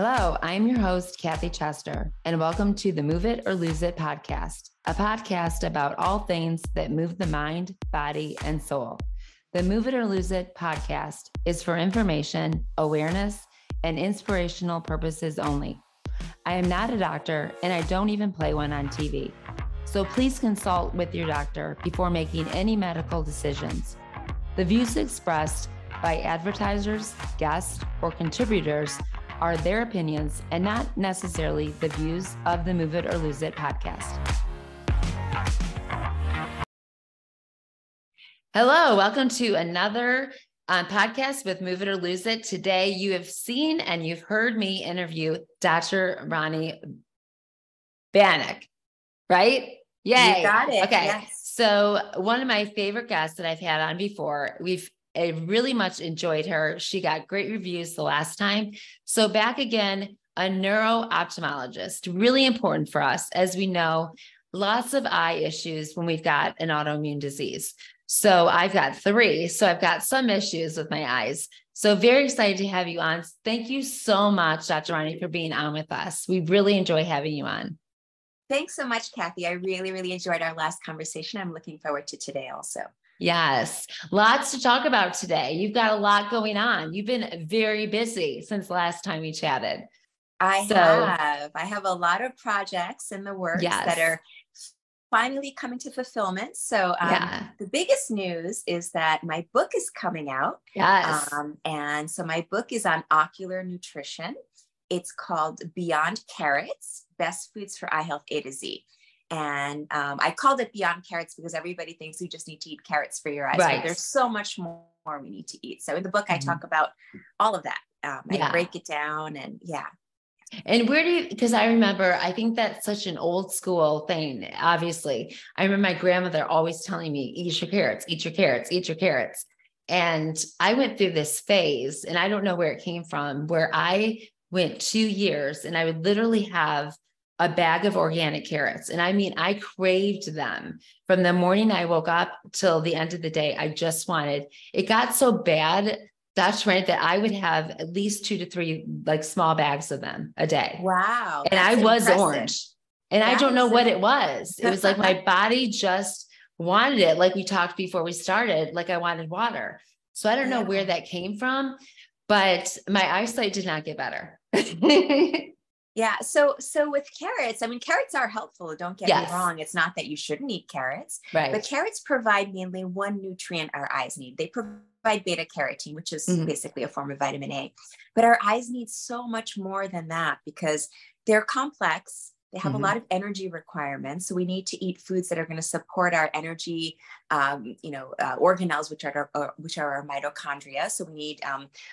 Hello, I'm your host, Cathy Chester, and welcome to the Move It or Lose It podcast, a podcast about all things that move the mind, body, and soul. The Move It or Lose It podcast is for information, awareness, and inspirational purposes only. I am not a doctor, and I don't even play one on TV. So please consult with your doctor before making any medical decisions. The views expressed by advertisers, guests, or contributors are their opinions and not necessarily the views of the Move It or Lose It podcast. Hello, welcome to another podcast with Move It or Lose It. Today, you have seen and you've heard me interview Dr. Rudrani Banik, right? Yay. You got it. Okay. Yes. So one of my favorite guests that I've had on before, I really much enjoyed her. She got great reviews the last time. So back again, a neuro-ophthalmologist, really important for us. As we know, lots of eye issues when we've got an autoimmune disease. So I've got three. So I've got some issues with my eyes. So very excited to have you on. Thank you so much, Dr. Ronnie, for being on with us. We really enjoy having you on. Thanks so much, Cathy. I really, really enjoyed our last conversation. I'm looking forward to today also. Yes. Lots to talk about today. You've got a lot going on. You've been very busy since last time we chatted. I have a lot of projects in the works that are finally coming to fulfillment. So the biggest news is that my book is coming out. Yes. And so my book is on ocular nutrition. It's called Beyond Carrots: Best Foods for Eye Health A to Z. And I called it Beyond Carrots because everybody thinks you just need to eat carrots for your eyes. Right. But there's so much more we need to eat. So in the book, I talk about all of that. I break it down and And where do you, because I remember, I think that's such an old school thing, obviously. I remember my grandmother always telling me, eat your carrots, eat your carrots, eat your carrots. And I went through this phase, and I don't know where it came from, where I went 2 years and I would literally have a bag of organic carrots. And I mean, I craved them from the morning I woke up till the end of the day. I just wanted, it got so bad, that's right, that I would have at least 2 to 3 like small bags of them a day. Wow. And I was impressive. Orange. And I don't know what it was. It was like my body just wanted it. Like we talked before we started, like I wanted water. So I don't know where that came from, but my eyesight did not get better. Yeah. So with carrots, I mean, carrots are helpful. Don't get me wrong. It's not that you shouldn't eat carrots, right? But carrots provide mainly one nutrient our eyes need. They provide beta carotene, which is basically a form of vitamin A, but our eyes need so much more than that because they're complex. They have a lot of energy requirements. So we need to eat foods that are going to support our energy, organelles, which are our mitochondria. So we need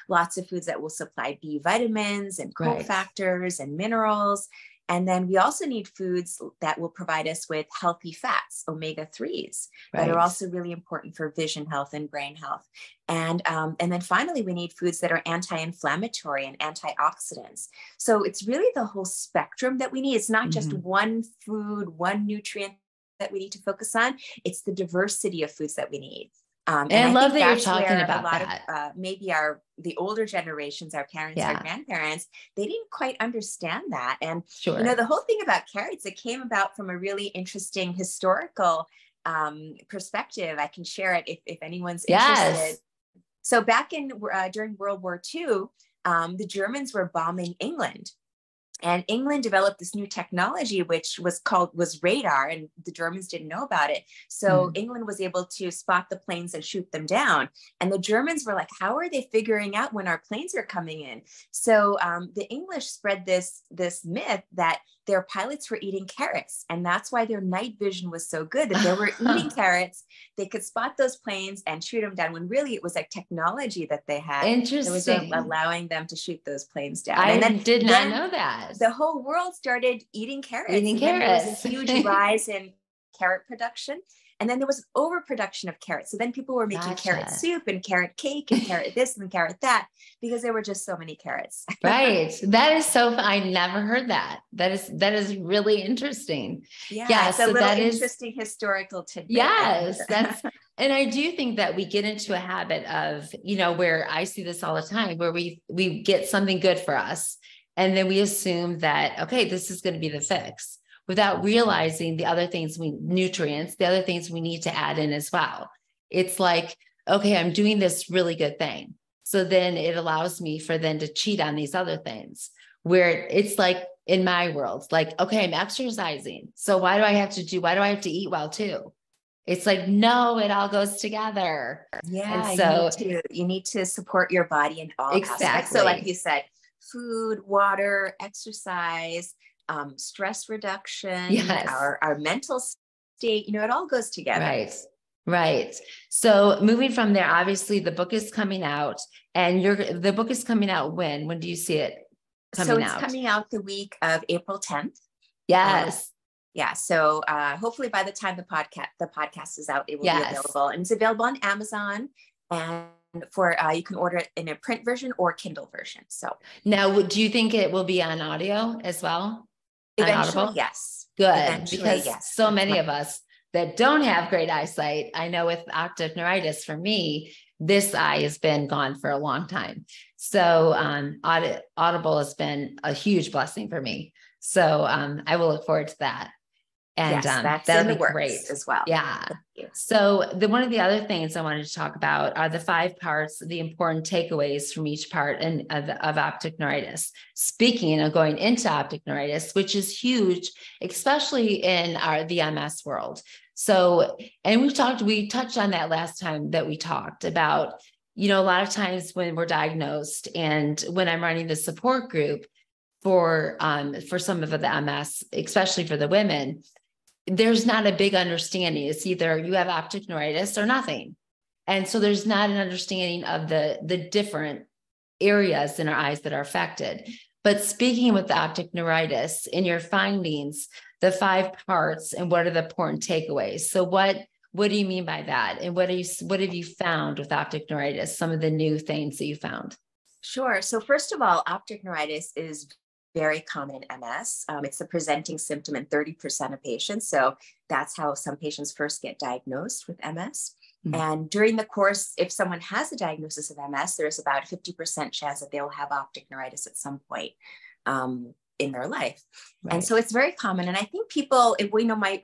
lots of foods that will supply B vitamins and cofactors and minerals. And then we also need foods that will provide us with healthy fats, omega-3s, that are also really important for vision health and brain health. And then finally, we need foods that are anti-inflammatory and antioxidants. So it's really the whole spectrum that we need. It's not just one food, one nutrient that we need to focus on. It's the diversity of foods that we need. And I love that you're talking about that. Maybe the older generations, our parents, our grandparents, they didn't quite understand that. And the whole thing about carrots, it came about from a really interesting historical perspective. I can share it if anyone's interested. So back in during World War II, the Germans were bombing England. And England developed this new technology, which was called radar, and the Germans didn't know about it. So England was able to spot the planes and shoot them down. And the Germans were like, how are they figuring out when our planes are coming in? So the English spread this myth that their pilots were eating carrots. And that's why their night vision was so good, that they were eating carrots. They could spot those planes and shoot them down, when really it was like technology that they had. Interesting. It was allowing them to shoot those planes down. I did not know that. The whole world started eating carrots. There was a huge rise in carrot production. And then there was overproduction of carrots. So then people were making carrot soup and carrot cake and carrot this and carrot that, because there were just so many carrots. Right. That is so fun. I never heard that. That is really interesting. Yeah it's so a little interesting historical tidbit. Yes. And I do think that we get into a habit of, where I see this all the time, where we get something good for us. And then we assume that, okay, this is going to be the fix, without realizing the other things we nutrients, the other things we need to add in as well. It's like, okay, I'm doing this really good thing. So then it allows me for then to cheat on these other things, where it's like in my world, like, okay, I'm exercising. So why do I have to eat well too? It's like, no, it all goes together. Yeah. And so you need to support your body in all aspects. So like you said, food, water, exercise, stress reduction, yes, our mental state, you know, it all goes together. Right. Right. So moving from there, obviously the book is coming out, and the book is coming out. When do you see it coming out? So it's coming out the week of April 10th. Yes. Yeah. So hopefully by the time the podcast is out, it will be available, and it's available on Amazon, and for you can order it in a print version or Kindle version. So now, do you think it will be on audio as well? Eventually, yes. Good. Eventually, because so many of us that don't have great eyesight. I know with optic neuritis, for me, this eye has been gone for a long time. So Audible has been a huge blessing for me. So I will look forward to that. And yes, that'll be great as well. Yeah. So one of the other things I wanted to talk about are the 5 parts, the important takeaways from each part of optic neuritis. Speaking of going into optic neuritis, which is huge, especially in the MS world. So, and we touched on that last time that we talked about, you know, a lot of times when we're diagnosed, and when I'm running the support group for some of the MS, especially for the women, there's not a big understanding. It's either you have optic neuritis or nothing. And so there's not an understanding of the different areas in our eyes that are affected. But speaking with the optic neuritis, in your findings, the 5 parts, and what are the important takeaways? So what do you mean by that? And what have you found with optic neuritis? Some of the new things that you found? Sure. So first of all, optic neuritis is very common in MS. It's a presenting symptom in 30% of patients. So that's how some patients first get diagnosed with MS. Mm-hmm. And during the course, if someone has a diagnosis of MS, there's about a 50% chance that they'll have optic neuritis at some point in their life. Right. And so it's very common. And I think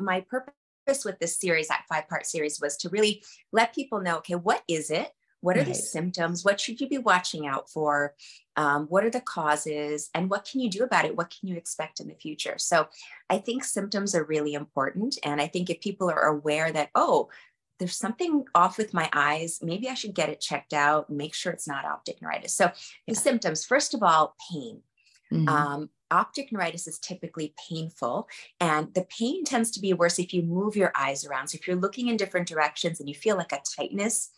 my purpose with this series, that 5-part series, was to really let people know, okay, what is it? What are the symptoms? What should you be watching out for? What are the causes, and what can you do about it? What can you expect in the future? So I think symptoms are really important. And I think if people are aware that, oh, there's something off with my eyes, maybe I should get it checked out and make sure it's not optic neuritis. So the symptoms, first of all, pain. Mm-hmm. Optic neuritis is typically painful, and the pain tends to be worse if you move your eyes around. So if you're looking in different directions and you feel like a tightness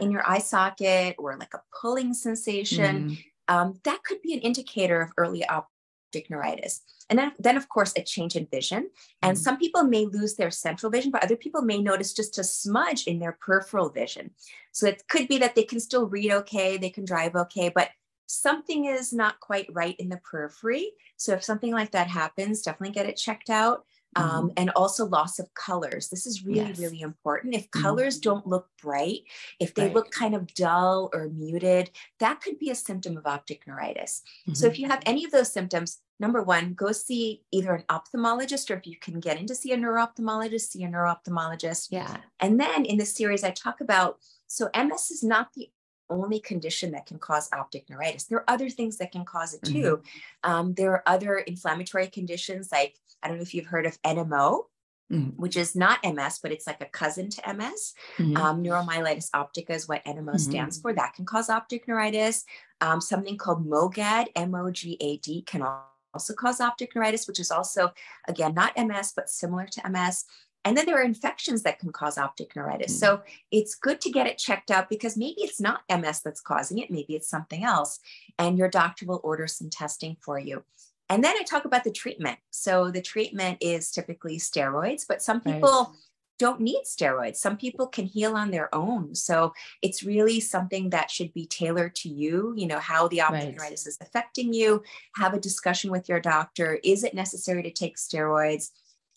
in your eye socket, or like a pulling sensation, that could be an indicator of early optic neuritis. And then of course, a change in vision. And some people may lose their central vision, but other people may notice just a smudge in their peripheral vision. So it could be that they can still read okay, they can drive okay, but something is not quite right in the periphery. So if something like that happens, definitely get it checked out. And also loss of colors. This is really, really important. If colors don't look bright, if they look kind of dull or muted, that could be a symptom of optic neuritis. So if you have any of those symptoms, number one, go see either an ophthalmologist, or if you can get in to see a neuro-ophthalmologist, see a neuro-ophthalmologist. Yeah. And then in this series, I talk about, so MS is not the only condition that can cause optic neuritis. There are other things that can cause it too. There are other inflammatory conditions, like, I don't know if you've heard of NMO, which is not MS, but it's like a cousin to MS. Neuromyelitis optica is what NMO stands for. That can cause optic neuritis. Something called MOGAD, M-O-G-A-D, can also cause optic neuritis, which is also, again, not MS, but similar to MS. And then there are infections that can cause optic neuritis. So it's good to get it checked out, because maybe it's not MS that's causing it. Maybe it's something else. And your doctor will order some testing for you. And then I talk about the treatment. So the treatment is typically steroids, but some people don't need steroids. Some people can heal on their own. So it's really something that should be tailored to you, you know, how the optic neuritis is affecting you. Have a discussion with your doctor. Is it necessary to take steroids?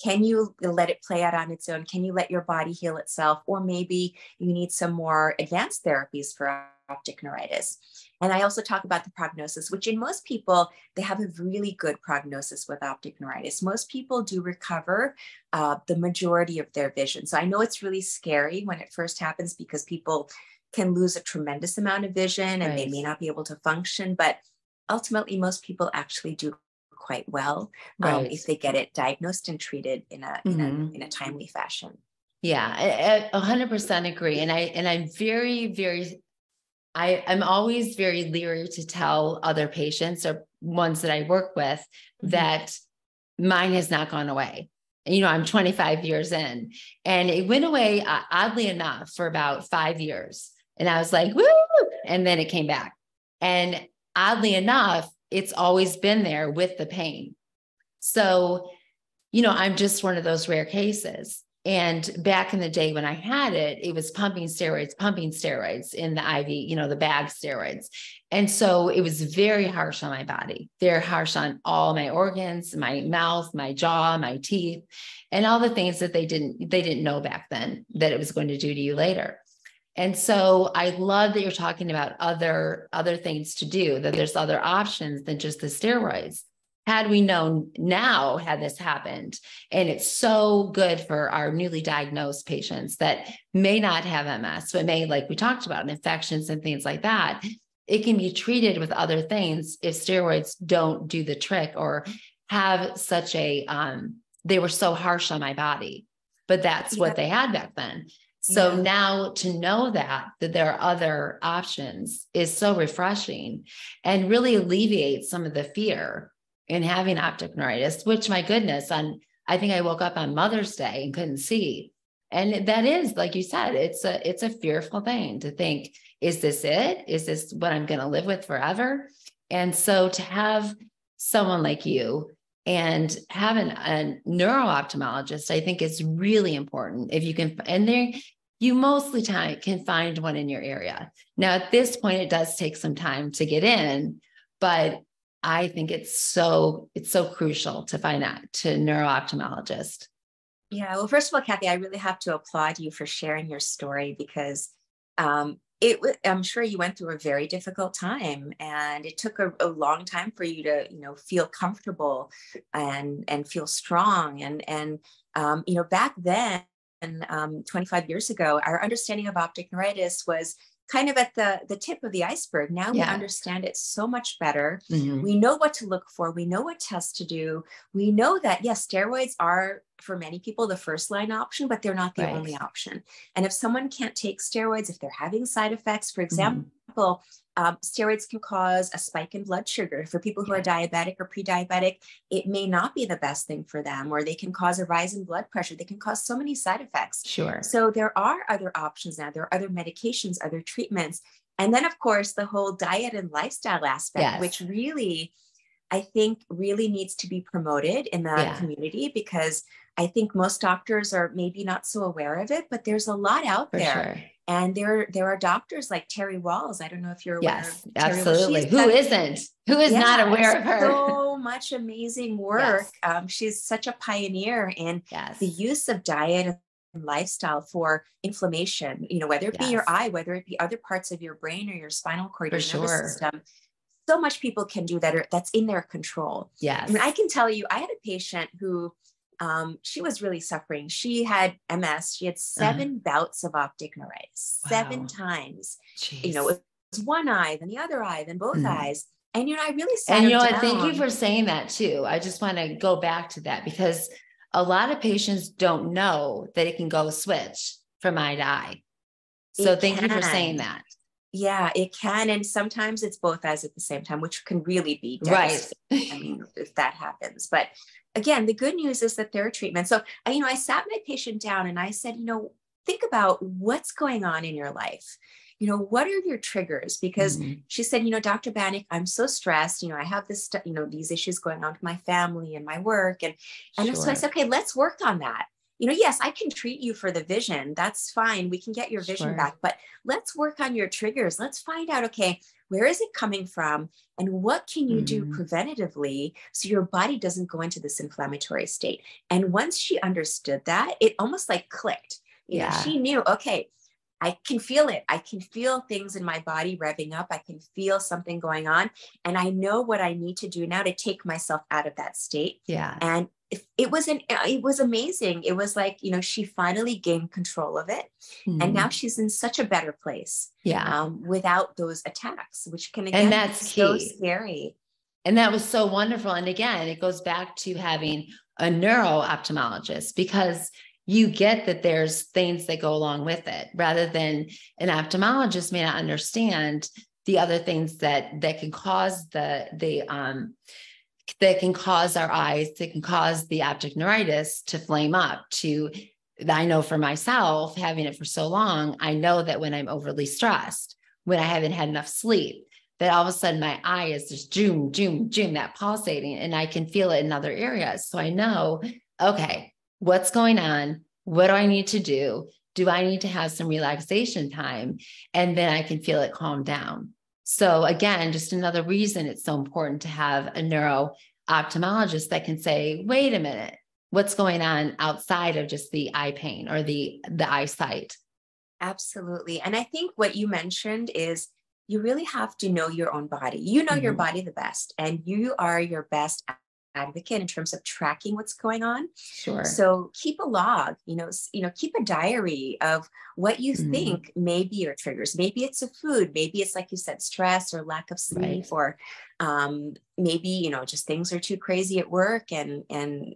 Can you let it play out on its own? Can you let your body heal itself? Or maybe you need some more advanced therapies for optic neuritis. And I also talk about the prognosis, which in most people, they have a really good prognosis with optic neuritis. Most people do recover the majority of their vision. So I know it's really scary when it first happens because people can lose a tremendous amount of vision and they may not be able to function, but ultimately most people actually do quite well if they get it diagnosed and treated in a timely fashion. Yeah, I 100% agree. And I'm I'm always very leery to tell other patients or ones that I work with that mine has not gone away. You know, I'm 25 years in, and it went away oddly enough for about 5 years. And I was like, woo! And then it came back. And oddly enough, it's always been there with the pain. So, you know, I'm just one of those rare cases. And back in the day when I had it, it was pumping steroids in the IV, you know, the bag steroids. And so it was very harsh on my body. They're harsh on all my organs, my mouth, my jaw, my teeth, and all the things that they didn't know back then that it was going to do to you later. And so I love that you're talking about other things to do, that there's other options than just the steroids. Had we known now, had this happened, and it's so good for our newly diagnosed patients that may not have MS, but may, like we talked about, infections and things like that, it can be treated with other things if steroids don't do the trick or have such a, they were so harsh on my body, but that's what they had back then. So now to know that there are other options is so refreshing and really alleviates some of the fear in having optic neuritis, which, my goodness, I think I woke up on Mother's Day and couldn't see. And that is, like you said, it's a fearful thing to think, is this it? Is this what I'm going to live with forever? And so to have someone like you and have a neuro-ophthalmologist, I think is really important. If you can, and there, you mostly can find one in your area. Now, at this point, it does take some time to get in, but I think it's so crucial to find out to neuro-ophthalmologist. Yeah. Well, first of all, Cathy, I really have to applaud you for sharing your story because I'm sure you went through a very difficult time, and it took a long time for you to, you know, feel comfortable and feel strong. And you know, back then, 25 years ago, our understanding of optic neuritis was kind of at the tip of the iceberg. Now we understand it so much better. We know what to look for. We know what tests to do. We know that, yes, steroids are for many people the first line option, but they're not the only option. And if someone can't take steroids, if they're having side effects, for example, steroids can cause a spike in blood sugar. For people who are diabetic or pre-diabetic, it may not be the best thing for them, or they can cause a rise in blood pressure. They can cause so many side effects. Sure. So there are other options now. There are other medications, other treatments. And then, of course, the whole diet and lifestyle aspect, which really, I think, really needs to be promoted in the community, because I think most doctors are maybe not so aware of it, but there's a lot out there. Sure. And there are doctors like Terry Wahls. I don't know if you're aware of Terry. Absolutely. Who isn't? Who is not aware of her? So much amazing work. She's such a pioneer in the use of diet and lifestyle for inflammation, you know, whether it be your eye, whether it be other parts of your brain or your spinal cord, your nervous system. So much people can do that, or that's in their control. Yes. And I can tell you, I had a patient who, she was really suffering. She had MS. She had 7 bouts of optic neuritis, 7 times. Jeez. You know, it was one eye, then the other eye, then both eyes. And, you know, I really said, and you know what, thank you for saying that too. I just want to go back to that, because a lot of patients don't know that it can go switch from eye to eye. So thank you for saying that. Yeah, it can. And sometimes it's both eyes at the same time, which can really be devastating. Right. I mean, if that happens, but again, the good news is that there are treatments. So, you know, I sat my patient down and I said, you know, think about what's going on in your life. You know, what are your triggers? Because she said, you know, Dr. Banik, I'm so stressed. You know, I have this, you know, these issues going on with my family and my work. And so I said, okay, let's work on that. You know, yes, I can treat you for the vision. That's fine. We can get your vision back, but let's work on your triggers. Let's find out, okay, where is it coming from? And what can you do preventatively so your body doesn't go into this inflammatory state? And once she understood that, it almost like clicked. You know, she knew, okay, I can feel it. I can feel things in my body revving up. I can feel something going on. And I know what I need to do now to take myself out of that state. Yeah. And it was amazing. It was like, you know, she finally gained control of it. Mm. And now she's in such a better place. Yeah. Without those attacks, which can, again, and that's key. So scary. And that was so wonderful. And again, it goes back to having a neuro-ophthalmologist, because you get that there's things that go along with it, rather than an ophthalmologist may not understand the other things that can cause that can cause our eyes, that can cause the optic neuritis to flame up. I know for myself, having it for so long, I know that when I'm overly stressed, when I haven't had enough sleep, that all of a sudden my eye is just zoom, zoom, zoom, that pulsating, and I can feel it in other areas. So I know, okay, what's going on? What do I need to do? Do I need to have some relaxation time? And then I can feel it calm down. So again, just another reason it's so important to have a neuro-ophthalmologist that can say, wait a minute, what's going on outside of just the eye pain or the eyesight? Absolutely. And I think what you mentioned is, you really have to know your own body. You know mm-hmm. your body the best, and you are your best advocate in terms of tracking what's going on. Sure. So keep a log, keep a diary of what you mm-hmm. think may be your triggers. Maybe it's a food, maybe it's, like you said, stress or lack of sleep, right. or maybe, just things are too crazy at work and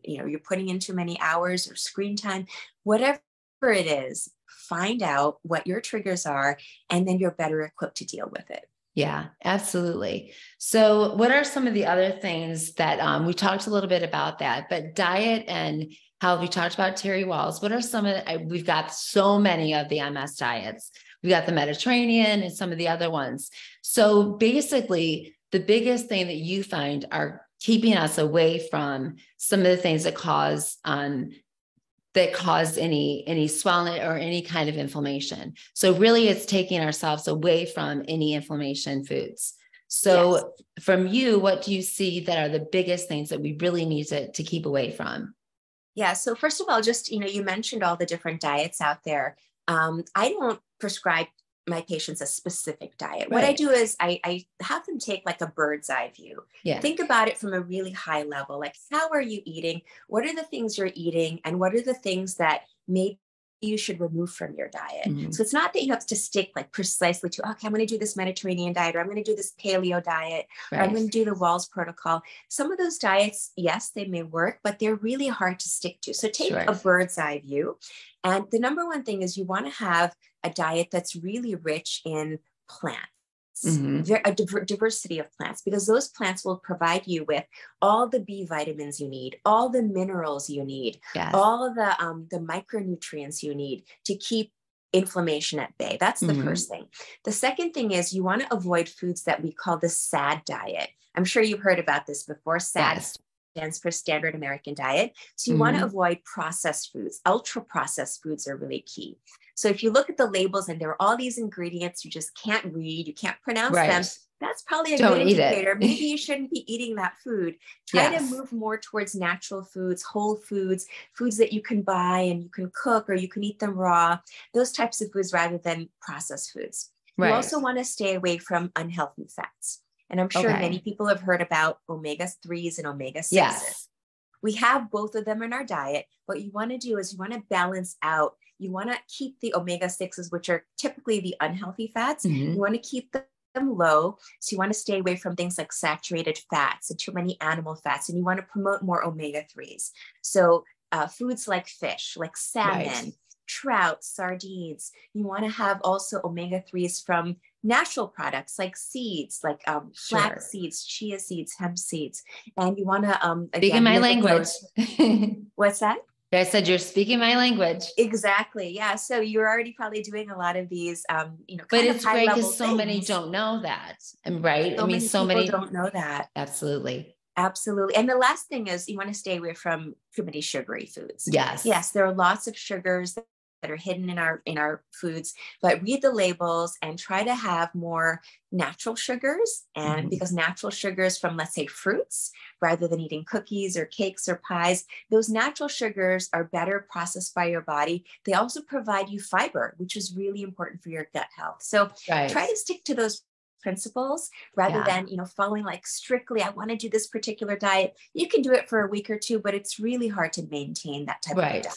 you're putting in too many hours or screen time, whatever it is. Find out what your triggers are, and then you're better equipped to deal with it. Yeah, absolutely. So what are some of the other things that we talked a little bit about that, but diet and health, we talked about Terry Wahls. What are some of we've got so many of the MS diets. We've got the Mediterranean and some of the other ones. So basically the biggest thing that you find are keeping us away from some of the things that cause that cause any swelling or any kind of inflammation. So really it's taking ourselves away from any inflammation foods. So yes. From you, what do you see that are the biggest things that we really need to keep away from? Yeah. So first of all, just, you mentioned all the different diets out there. I don't prescribe my patients a specific diet. Right. What I do is I have them take like a bird's eye view. Yeah. Think about it from a really high level. Like, how are you eating? What are the things you're eating? And what are the things that maybe you should remove from your diet? Mm-hmm. So it's not that you have to stick like precisely to, okay, I'm going to do this Mediterranean diet, or I'm going to do this paleo diet, right. or I'm going to do the Wahls protocol. Some of those diets, yes, they may work, but they're really hard to stick to. So take sure. a bird's eye view. And the number one thing is you want to have a diet that's really rich in plants, mm-hmm. a diversity of plants, because those plants will provide you with all the B vitamins you need, all the minerals you need, yes. all the micronutrients you need to keep inflammation at bay. That's the mm-hmm. first thing. The second thing is you want to avoid foods that we call the SAD diet. I'm sure you've heard about this before. SAD yes. stands for Standard American Diet. So you mm-hmm. want to avoid processed foods. Ultra processed foods are really key. So if you look at the labels and there are all these ingredients you just can't read, you can't pronounce right. them, that's probably a good indicator. Maybe you shouldn't be eating that food. Try yes. to move more towards natural foods, whole foods, foods that you can buy and you can cook, or you can eat them raw, those types of foods rather than processed foods. Right. You also want to stay away from unhealthy fats. And I'm sure okay. many people have heard about omega-3s and omega-6s. Yes. We have both of them in our diet. What you want to do is you want to balance out. You want to keep the omega-6s, which are typically the unhealthy fats. Mm-hmm. You want to keep them low. So you want to stay away from things like saturated fats and too many animal fats. And you want to promote more omega-3s. So foods like fish, like salmon, right. trout, sardines. You want to have also omega-3s from natural products like seeds, like sure. flax seeds, chia seeds, hemp seeds. And you want to speaking my language. What's that? I said, you're speaking my language. Exactly. Yeah. So you're already probably doing a lot of these, but it's great because so many don't know that. And right. I mean, so many don't know that. Absolutely. Absolutely. And the last thing is you want to stay away from too many sugary foods. Yes. Yes. There are lots of sugars that are hidden in our foods, but read the labels and try to have more natural sugars. And because natural sugars from, let's say, fruits, rather than eating cookies or cakes or pies, those natural sugars are better processed by your body. They also provide you fiber, which is really important for your gut health. So try to stick to those principles rather than, you know, following like strictly, I want to do this particular diet. You can do it for a week or two, but it's really hard to maintain that type of diet.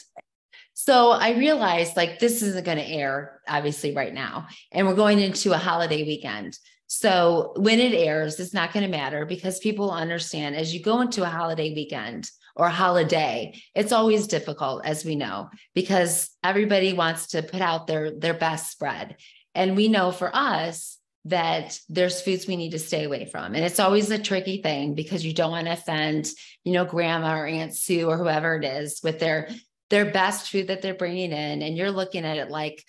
So I realized like this isn't going to air obviously right now, and we're going into a holiday weekend. So when it airs, it's not going to matter because people understand as you go into a holiday weekend or holiday, it's always difficult, as we know, because everybody wants to put out their best spread. And we know for us, that there's foods we need to stay away from. And it's always a tricky thing because you don't want to offend, you know, grandma or Aunt Sue or whoever it is with their best food that they're bringing in. And you're looking at it like,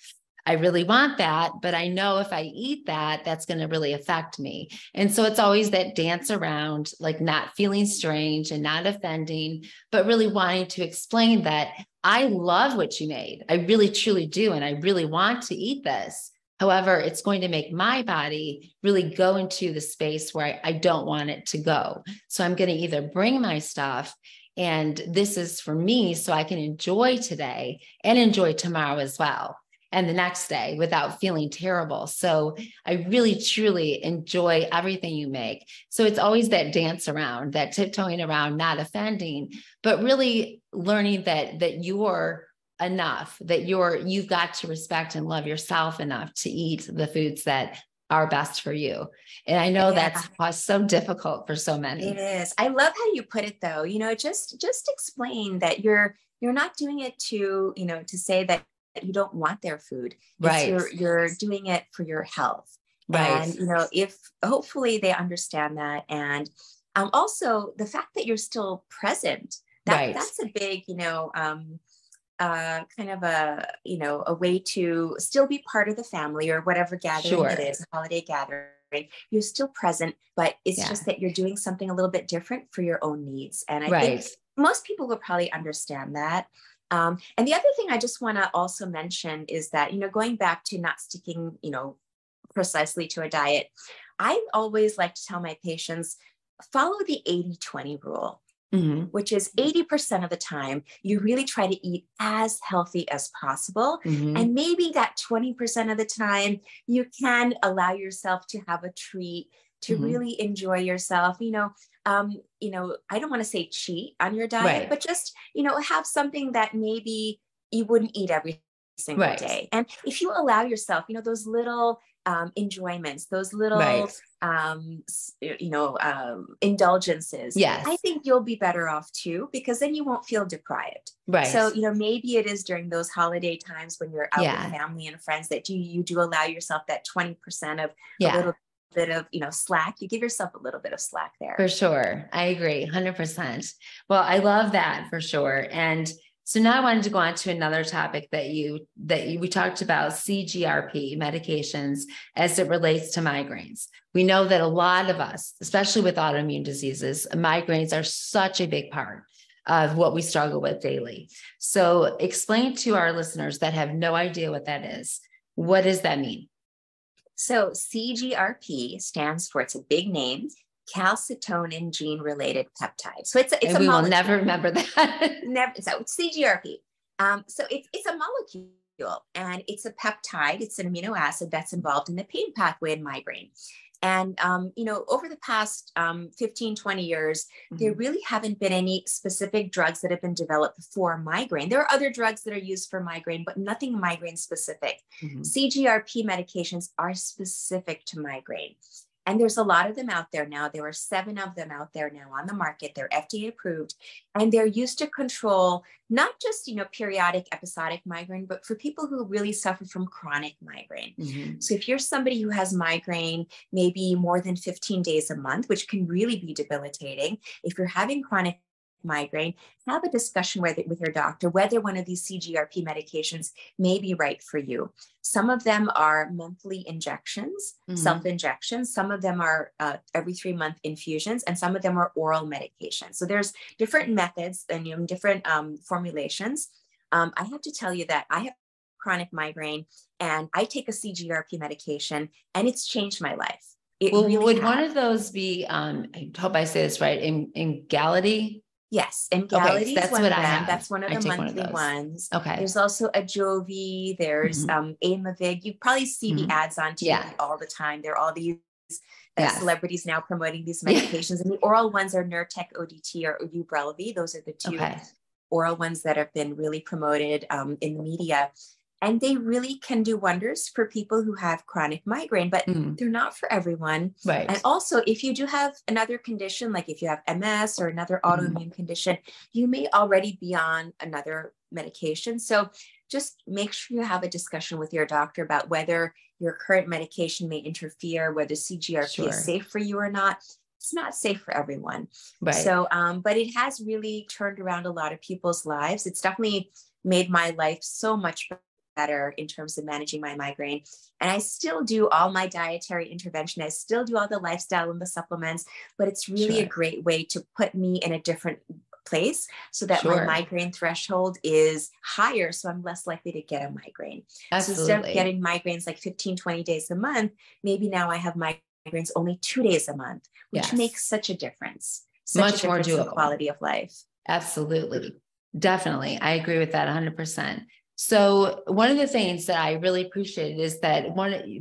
I really want that, but I know if I eat that, that's going to really affect me. And so it's always that dance around, like not feeling strange and not offending, but really wanting to explain that I love what you made. I really, truly do. And I really want to eat this. However, it's going to make my body really go into the space where I don't want it to go. So I'm going to either bring my stuff and this is for me so I can enjoy today and enjoy tomorrow as well and the next day without feeling terrible. So I really, truly enjoy everything you make. So it's always that dance around, that tiptoeing around, not offending, but really learning that you're enough, that you've got to respect and love yourself enough to eat the foods that are best for you. And I know that's so difficult for so many. It is. I love how you put it though. You know, just explain that you're not doing it to, you know, to say that you don't want their food. It's you're doing it for your health. Right. And, you know, if hopefully they understand that. And also the fact that you're still present, that's a big, you know, kind of a, you know, a way to still be part of the family or whatever gathering it is, holiday gathering. You're still present, but it's just that you're doing something a little bit different for your own needs. And I think most people will probably understand that. And the other thing I just want to also mention is that, you know, going back to not sticking, you know, precisely to a diet, I always like to tell my patients, follow the 80-20 rule. Mm-hmm. Which is 80% of the time, you really try to eat as healthy as possible. Mm-hmm. And maybe that 20% of the time, you can allow yourself to have a treat, to really enjoy yourself. You know, I don't want to say cheat on your diet, but just, you know, have something that maybe you wouldn't eat every single day. And if you allow yourself, you know, those little enjoyments, those little, you know, indulgences. Yes. I think you'll be better off too, because then you won't feel deprived. Right. So, you know, maybe it is during those holiday times when you're out with family and friends that you do allow yourself that 20% of a little bit of, you know, slack. You give yourself a little bit of slack there. For sure. I agree 100%. Well, I love that for sure. And so now I wanted to go on to another topic that we talked about, CGRP medications as it relates to migraines. We know that a lot of us, especially with autoimmune diseases, migraines are such a big part of what we struggle with daily. So explain to our listeners that have no idea what that is. What does that mean? So CGRP stands for, it's a big name, calcitonin gene-related peptide. So it's and a we molecule. Will never remember that. Never. So it's CGRP. So it's a molecule and it's a peptide. It's an amino acid that's involved in the pain pathway in migraine. And, you know, over the past 15, 20 years, there really haven't been any specific drugs that have been developed for migraine. There are other drugs that are used for migraine, but nothing migraine specific. CGRP medications are specific to migraine. And there's a lot of them out there now. There are 7 of them out there now on the market. They're FDA approved, and they're used to control not just, you know, periodic episodic migraine, but for people who really suffer from chronic migraine. So if you're somebody who has migraine maybe more than 15 days a month, which can really be debilitating, if you're having chronic migraine, have a discussion with your doctor whether one of these CGRP medications may be right for you. Some of them are monthly injections, self-injections. Some of them are every 3-month infusions, and some of them are oral medications. So there's different methods and different formulations. I have to tell you that I have chronic migraine, and I take a CGRP medication, and it's changed my life. It well, really would has. One of those be, I hope I say this right, Emgality? Yes, Emgality okay, so that's what I have. That's one of the monthly ones. Okay. There's also Agelvy, there's Aimovig. You probably see the ads on TV all the time. There are all these celebrities now promoting these medications. And the oral ones are Nurtec ODT or Ubrelvy. Those are the two oral ones that have been really promoted in the media. And they really can do wonders for people who have chronic migraine, but they're not for everyone. Right. And also, if you do have another condition, like if you have MS or another autoimmune condition, you may already be on another medication. So just make sure you have a discussion with your doctor about whether your current medication may interfere, whether CGRP is safe for you or not. It's not safe for everyone. Right. So, but it has really turned around a lot of people's lives. It's definitely made my life so much better in terms of managing my migraine. And I still do all my dietary intervention. I still do all the lifestyle and the supplements, but it's really a great way to put me in a different place so that my migraine threshold is higher. So I'm less likely to get a migraine. Absolutely. So instead of getting migraines like 15, 20 days a month, maybe now I have migraines only 2 days a month, which makes such a difference. Such a difference more doable. In quality of life. Absolutely. Definitely. I agree with that 100%. So one of the things that I really appreciated is that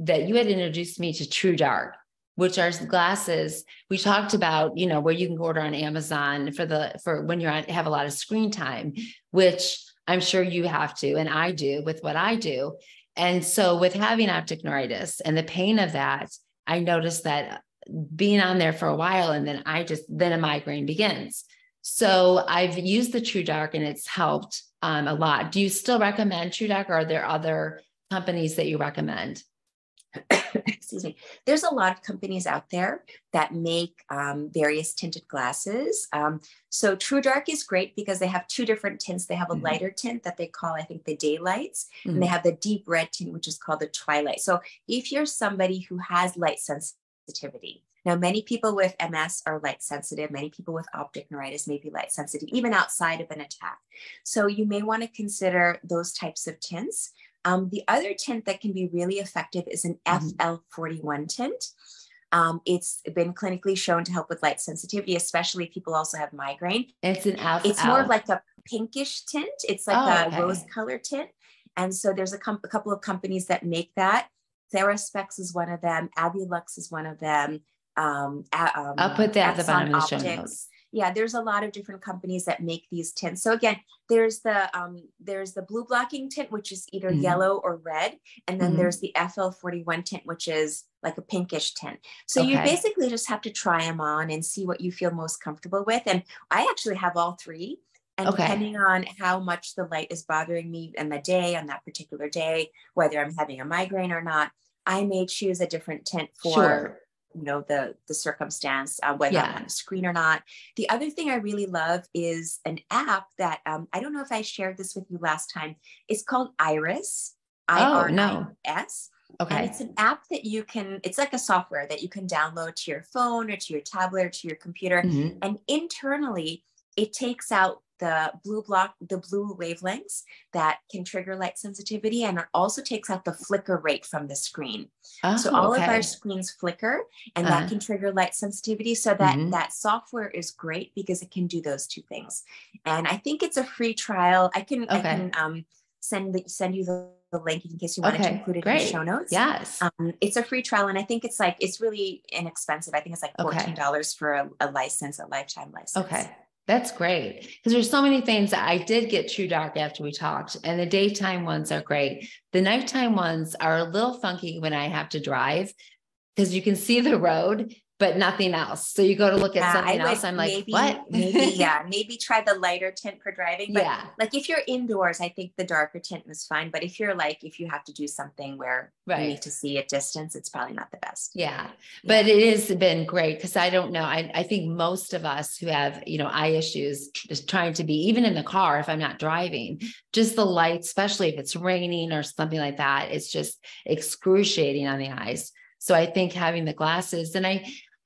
that you had introduced me to TrueDark, which are glasses we talked about, you know, where you can order on Amazon for when you're on, have a lot of screen time, which I'm sure you have to, and I do with what I do. And so with having optic neuritis and the pain of that, I noticed that being on there for a while, and then then a migraine begins. So I've used the TrueDark and it's helped a lot. Do you still recommend TrueDark, or are there other companies that you recommend? Excuse me. There's a lot of companies out there that make various tinted glasses. So TrueDark is great because they have two different tints. They have a lighter tint that they call, I think, the daylights, and they have the deep red tint, which is called the twilight. So if you're somebody who has light sensitivity, now, many people with MS are light sensitive. Many people with optic neuritis may be light sensitive, even outside of an attack. So you may want to consider those types of tints. The other tint that can be really effective is an FL41 tint. It's been clinically shown to help with light sensitivity, especially if people also have migraine. It's an FL. It's more of like a pinkish tint. It's like a rose color tint. And so there's a couple of companies that make that. TheraSpecs is one of them. Avilux is one of them. I'll put that at the bottom of the show notes. Yeah, there's a lot of different companies that make these tints. So again, there's the blue blocking tint, which is either yellow or red. And then there's the FL41 tint, which is like a pinkish tint. So you basically just have to try them on and see what you feel most comfortable with. And I actually have all three. And depending on how much the light is bothering me in the day, on that particular day, whether I'm having a migraine or not, I may choose a different tint for you know, the circumstance, whether I'm on a screen or not. The other thing I really love is an app that, I don't know if I shared this with you last time. It's called Iris, I-R-I-S. Okay. And it's an app that you can, it's like a software that you can download to your phone or to your tablet or to your computer. And internally it takes out the blue wavelengths that can trigger light sensitivity. And it also takes out the flicker rate from the screen. So all of our screens flicker, and that can trigger light sensitivity. So that, that software is great because it can do those two things. And I think it's a free trial. I can send you the link in case you wanted to include it in the show notes. Yes. It's a free trial. And I think it's really inexpensive. I think it's like $14 for a license, a lifetime license. Okay. That's great, because there's so many things. I did get TrueDark after we talked, and the daytime ones are great. The nighttime ones are a little funky when I have to drive, because you can see the road, but nothing else. So you go to look at something else. I'm like, what? Maybe try the lighter tint for driving. But like if you're indoors, I think the darker tint is fine. But if you're like, if you have to do something where you need to see at distance, it's probably not the best. Yeah. But it has been great, because I don't know. I think most of us who have, you know, eye issues is trying to be, even in the car, if I'm not driving, just the light, especially if it's raining or something like that, it's just excruciating on the eyes. So I think having the glasses, and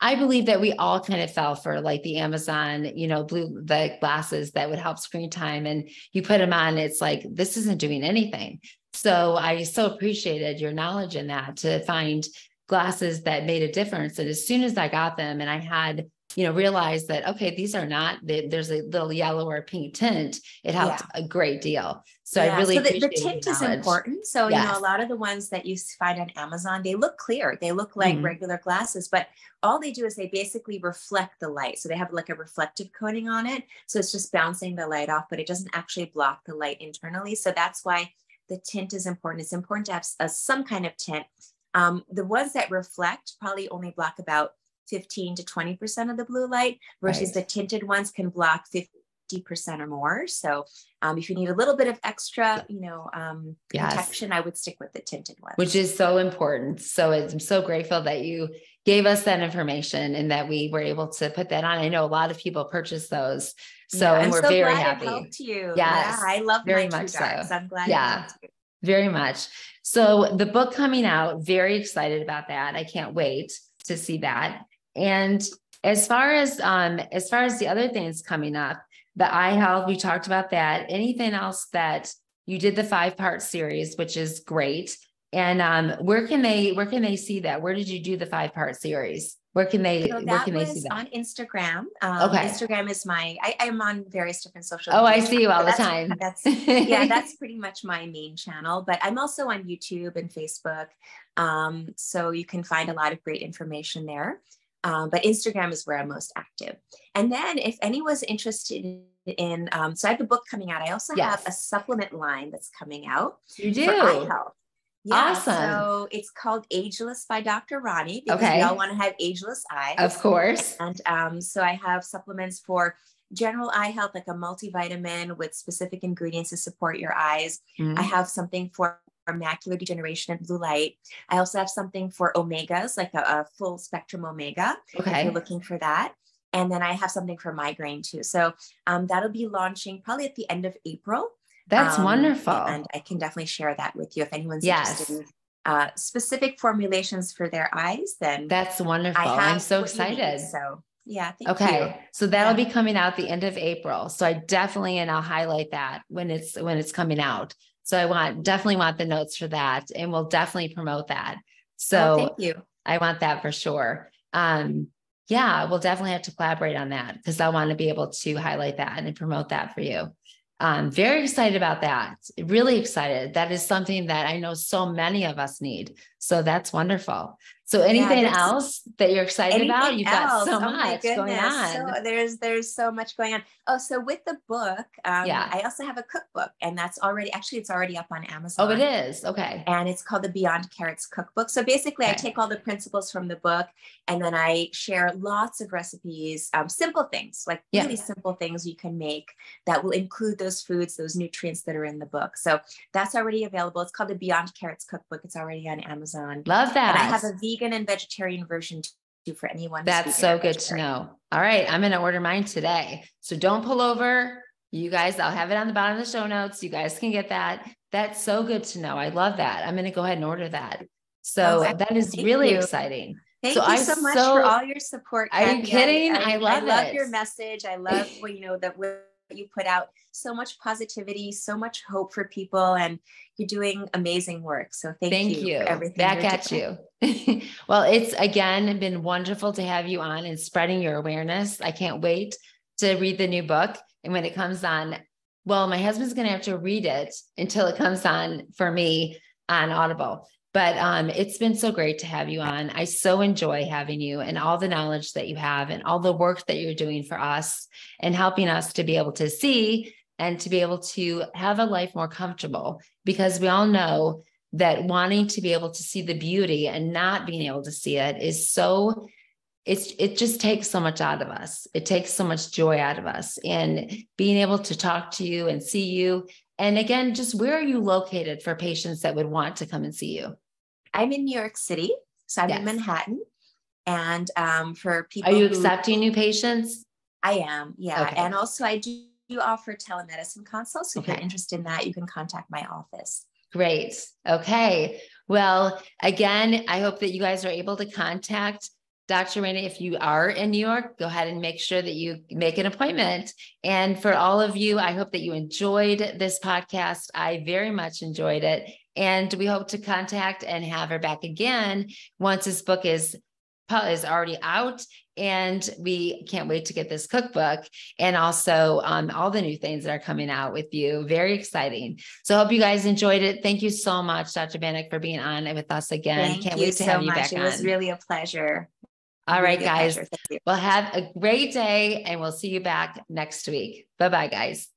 I believe that we all kind of fell for like the Amazon, you know, the glasses that would help screen time, and you put them on, it's like, this isn't doing anything. So I so appreciated your knowledge in that, to find glasses that made a difference. And as soon as I got them and I had, realized that, okay, these are not, there's a little yellow or pink tint, it helped a great deal. So I really appreciate the tint is important. So, a lot of the ones that you find on Amazon, they look clear. They look like regular glasses, but all they do is they basically reflect the light. So they have like a reflective coating on it. So it's just bouncing the light off, but it doesn't actually block the light internally. So that's why the tint is important. It's important to have some kind of tint. The ones that reflect probably only block about 15 to 20% of the blue light, versus the tinted ones can block 50% or more. So if you need a little bit of extra, protection, I would stick with the tinted ones. Which is so important. So I'm so grateful that you gave us that information and that we were able to put that on. I know a lot of people purchase those. So and we're so very happy. Helped you. Yes. Yeah, I love very much TrueDark, so I'm glad you helped you. Very much. So the book coming out, very excited about that. I can't wait to see that. And as far as the other things coming up, the eye health, we talked about that. Anything else that you did, the 5-part series, which is great. And where can they see that? Where did you do the 5-part series? Where can they see that? On Instagram. Instagram is I'm on various different social media. I see you all the time. That's pretty much my main channel, but I'm also on YouTube and Facebook. So you can find a lot of great information there. But Instagram is where I'm most active. And then if anyone's interested in, so I have a book coming out. I also have a supplement line that's coming out. You do? For eye health. Yeah, awesome. So it's called Ageless by Dr. Ronnie, because we all want to have ageless eyes. Of course. And so I have supplements for general eye health, like a multivitamin with specific ingredients to support your eyes. I have something for macular degeneration and blue light. I also have something for omegas, like a full spectrum omega, if you're looking for that. And then I have something for migraine too. So that'll be launching probably at the end of April. That's wonderful. And I can definitely share that with you. If anyone's interested in specific formulations for their eyes, then that's wonderful. I'm so excited. So thank you. So that'll be coming out the end of April. So I definitely, and I'll highlight that when it's coming out. So I definitely want the notes for that, and we'll definitely promote that. So thank you. I want that for sure. We'll definitely have to collaborate on that, because I want to be able to highlight that and promote that for you. I'm very excited about that. Really excited. That is something that I know so many of us need. So that's wonderful. So anything else that you're excited about? You've got so much going on. So there's so much going on. Oh, so with the book, I also have a cookbook, and that's already up on Amazon. Oh, it is. Okay. And it's called the Beyond Carrots Cookbook. So basically I take all the principles from the book, and then I share lots of recipes, simple things, like really simple things you can make that will include those foods, those nutrients that are in the book. So that's already available. It's called the Beyond Carrots Cookbook. It's already on Amazon. Love that. And I have a vegan and vegetarian version too, for anyone. That's so good to know. All right. I'm going to order mine today. So don't pull over, you guys. I'll have it on the bottom of the show notes. You guys can get that. That's so good to know. I love that. I'm going to go ahead and order that. So that is really exciting. Thank you so much for all your support. Are you kidding? I love it. I love your message. I love that you put out so much positivity, so much hope for people, and you're doing amazing work. So thank you for everything. Back at you. Well, it's again been wonderful to have you on and spreading your awareness. I can't wait to read the new book. And when it comes on, well, my husband's going to have to read it until it comes on for me on Audible. But it's been so great to have you on. I so enjoy having you, and all the knowledge that you have, and all the work that you're doing for us, and helping us to be able to see and to be able to have a life more comfortable, because we all know that wanting to be able to see the beauty and not being able to see it is so, it just takes so much out of us. It takes so much joy out of us. And being able to talk to you and see you. And again, just where are you located for patients that would want to come and see you? I'm in New York City, so I'm in Manhattan. And for people, are you accepting new patients? I am, yeah. Okay. And also, I do offer telemedicine consults. So if you're interested in that, you can contact my office. Great. Okay. Well, again, I hope that you guys are able to contact Dr. Ronnie. If you are in New York, go ahead and make sure that you make an appointment. And for all of you, I hope that you enjoyed this podcast. I very much enjoyed it. And we hope to contact and have her back again once this book is already out. And we can't wait to get this cookbook and also all the new things that are coming out with you. Very exciting. So I hope you guys enjoyed it. Thank you so much, Dr. Banik, for being on with us again. Can't wait to have you back on. It was really a pleasure. All right, guys. Well, have a great day and we'll see you back next week. Bye-bye, guys.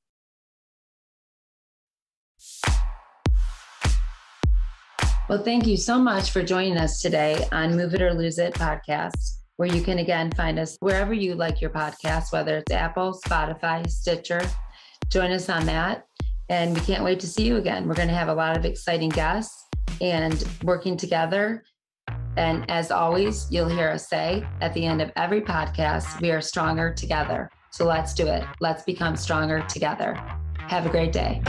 Well, thank you so much for joining us today on Move It or Lose It podcast, where you can again find us wherever you like your podcast, whether it's Apple, Spotify, Stitcher. Join us on that. And we can't wait to see you again. We're going to have a lot of exciting guests and working together. And as always, you'll hear us say at the end of every podcast, we are stronger together. So let's do it. Let's become stronger together. Have a great day.